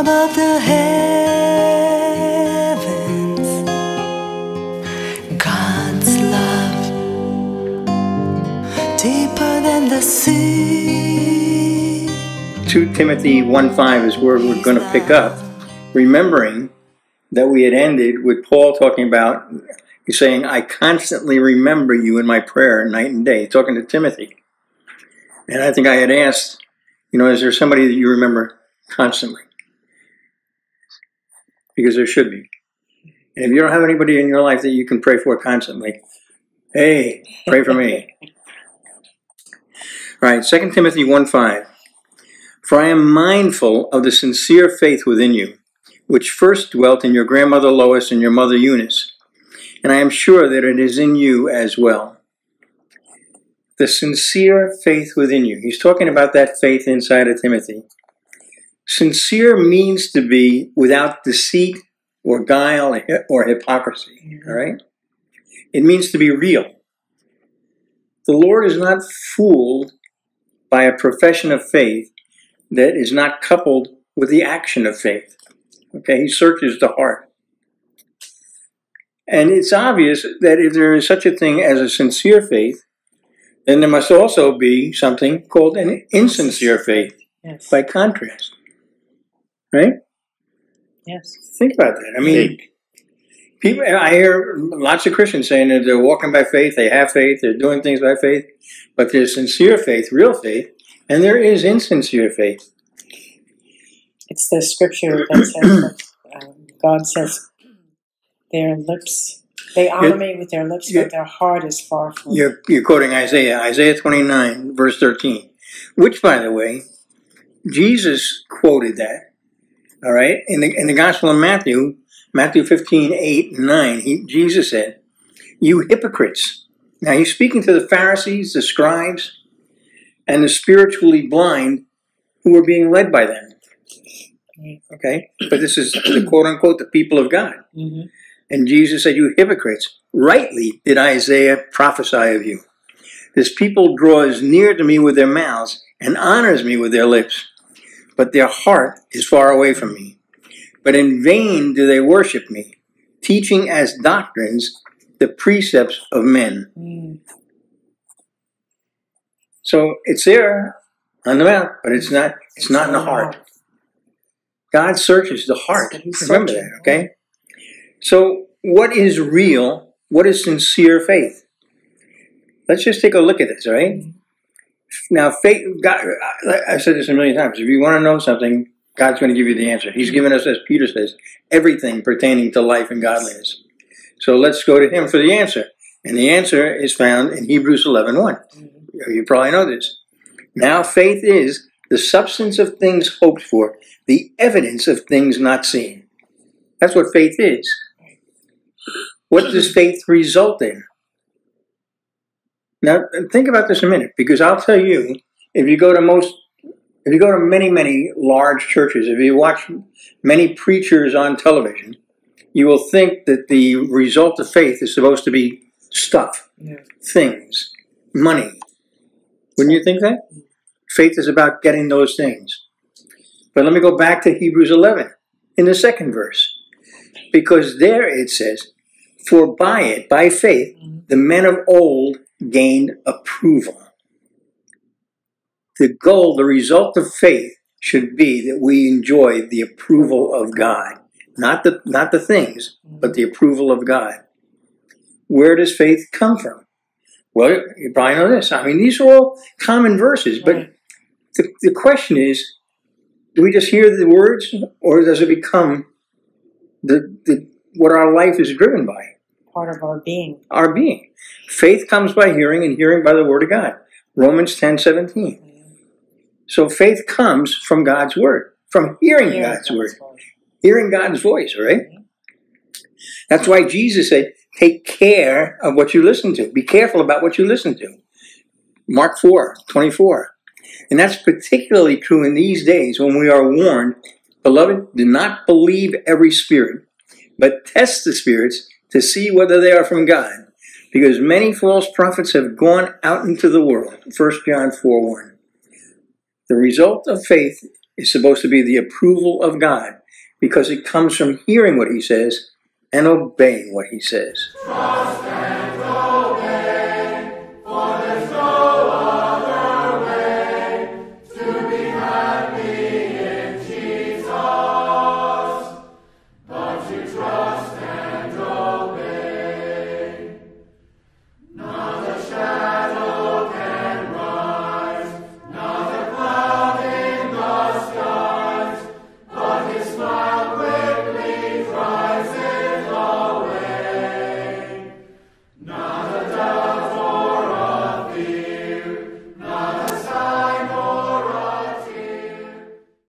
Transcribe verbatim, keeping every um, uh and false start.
above the heavens. God's love, deeper than the sea. Second Timothy one five is where we're going to pick up, remembering that we had ended with Paul talking about, he's saying, I constantly remember you in my prayer night and day, talking to Timothy. And I think I had asked, you know, is there somebody that you remember constantly? Because there should be. And if you don't have anybody in your life that you can pray for constantly, hey, pray for me. All right, Second Timothy one five. For I am mindful of the sincere faith within you, which first dwelt in your grandmother Lois and your mother Eunice, and I am sure that it is in you as well. The sincere faith within you. He's talking about that faith inside of Timothy. Sincere means to be without deceit or guile or hypocrisy, all right? It means to be real. The Lord is not fooled by a profession of faith that is not coupled with the action of faith. Okay, he searches the heart. And it's obvious that if there is such a thing as a sincere faith, then there must also be something called an insincere faith, yes, by contrast. Right? Yes. Think about that. I mean, people. I hear lots of Christians saying that they're walking by faith, they have faith, they're doing things by faith, but there's sincere faith, real faith, and there is insincere faith. It's the scripture that says that um, God says their lips, they honor me with their lips, but their heart is far from you. You're quoting Isaiah, Isaiah twenty-nine, verse thirteen, which, by the way, Jesus quoted that, all right? In the, in the Gospel of Matthew, Matthew fifteen, eight, and nine, he, Jesus said, you hypocrites. Now, he's speaking to the Pharisees, the scribes, and the spiritually blind who are being led by them. Okay, but this is the quote-unquote the people of God. Mm-hmm. And Jesus said, you hypocrites, rightly did Isaiah prophesy of you. This people draws near to me with their mouths and honors me with their lips, but their heart is far away from me. But in vain do they worship me, teaching as doctrines the precepts of men. Mm. So it's there on the mouth, but it's not, it's, it's not in the heart. heart. God searches the heart. Remember that, okay? So what is real? What is sincere faith? Let's just take a look at this, all right? Now, faith, God, I've said this a million times. If you want to know something, God's going to give you the answer. He's given us, as Peter says, everything pertaining to life and godliness. So let's go to him for the answer. And the answer is found in Hebrews eleven one. You probably know this. Now, faith is the substance of things hoped for, the evidence of things not seen. That's what faith is. What does faith result in? Now, think about this a minute, because I'll tell you, if you go to most, if you go to many, many large churches, if you watch many preachers on television, you will think that the result of faith is supposed to be stuff, yeah, things, money. Wouldn't you think that? Faith is about getting those things. But let me go back to Hebrews eleven in the second verse. Because there it says, for by it, by faith, the men of old gained approval. The goal, the result of faith should be that we enjoy the approval of God. Not the, not the things, but the approval of God. Where does faith come from? Well, you probably know this. I mean, these are all common verses, but the, the question is, do we just hear the words, or does it become the, the what our life is driven by? Part of our being. Our being. Faith comes by hearing, and hearing by the word of God. Romans ten seventeen. So faith comes from God's word, from hearing, hearing God's, God's word, voice. Hearing God's voice, right? That's why Jesus said, take care of what you listen to. Be careful about what you listen to. Mark four twenty-four. And that's particularly true in these days when we are warned, beloved, do not believe every spirit, but test the spirits to see whether they are from God, because many false prophets have gone out into the world. First John four one. The result of faith is supposed to be the approval of God, because it comes from hearing what he says and obeying what he says.